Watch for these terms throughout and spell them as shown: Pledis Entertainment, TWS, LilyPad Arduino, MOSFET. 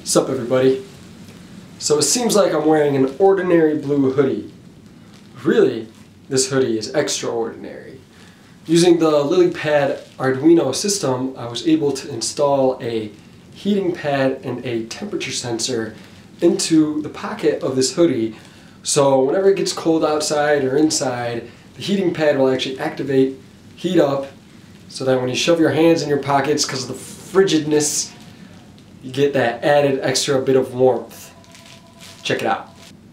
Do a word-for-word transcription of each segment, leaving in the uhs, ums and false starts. What's up, everybody? So it seems like I'm wearing an ordinary blue hoodie. Really, this hoodie is extraordinary. Using the LilyPad Arduino system, I was able to install a heating pad and a temperature sensor into the pocket of this hoodie. So whenever it gets cold outside or inside, the heating pad will actually activate, heat up, so that when you shove your hands in your pockets because of the frigidness, you get that added extra bit of warmth. Check it out.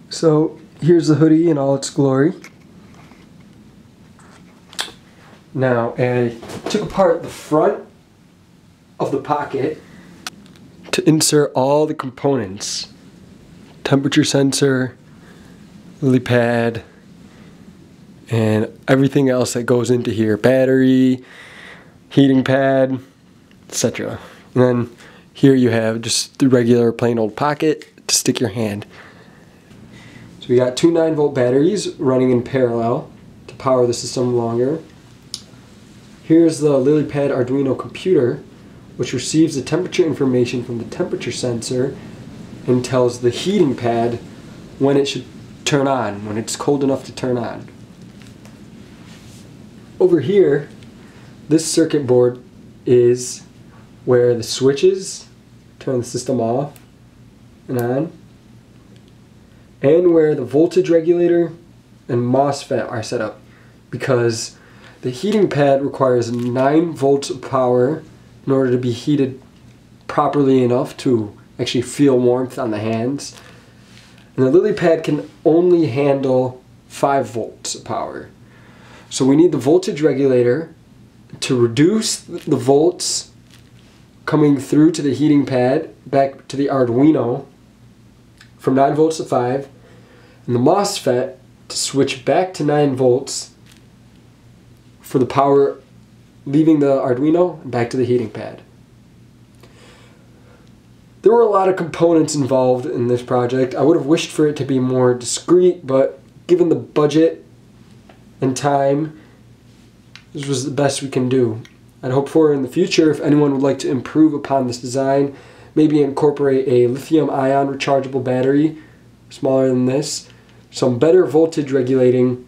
So here's the hoodie in all its glory. Now I took apart the front of the pocket to insert all the components. Temperature sensor, LilyPad, and everything else that goes into here. Battery, heating pad, et cetera. And then here you have just the regular plain old pocket to stick your hand. So we got two nine volt batteries running in parallel to power the system longer. Here's the LilyPad Arduino computer, which receives the temperature information from the temperature sensor and tells the heating pad when it should turn on, when it's cold enough to turn on. Over here, this circuit board is where the switches turn the system off and on, and where the voltage regulator and MOSFET are set up, because the heating pad requires nine volts of power in order to be heated properly enough to actually feel warmth on the hands. And the LilyPad can only handle five volts of power. So we need the voltage regulator to reduce the volts coming through to the heating pad back to the Arduino from nine volts to five, and the MOSFET to switch back to nine volts for the power leaving the Arduino and back to the heating pad. There were a lot of components involved in this project. I would have wished for it to be more discreet, but given the budget and time, this was the best we can do. I'd hope for in the future, if anyone would like to improve upon this design, maybe incorporate a lithium-ion rechargeable battery, smaller than this, some better voltage regulating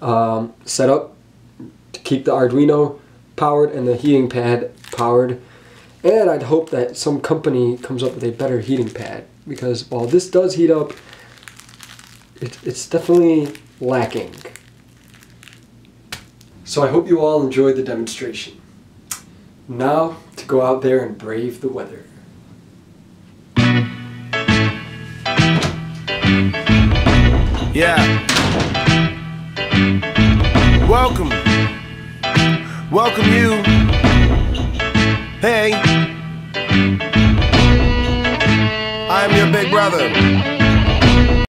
um, setup to keep the Arduino powered and the heating pad powered. And I'd hope that some company comes up with a better heating pad, because while this does heat up, it, it's definitely lacking. So I hope you all enjoyed the demonstration. Now to go out there and brave the weather. Yeah. Welcome. Welcome you. Hey. I'm your big brother.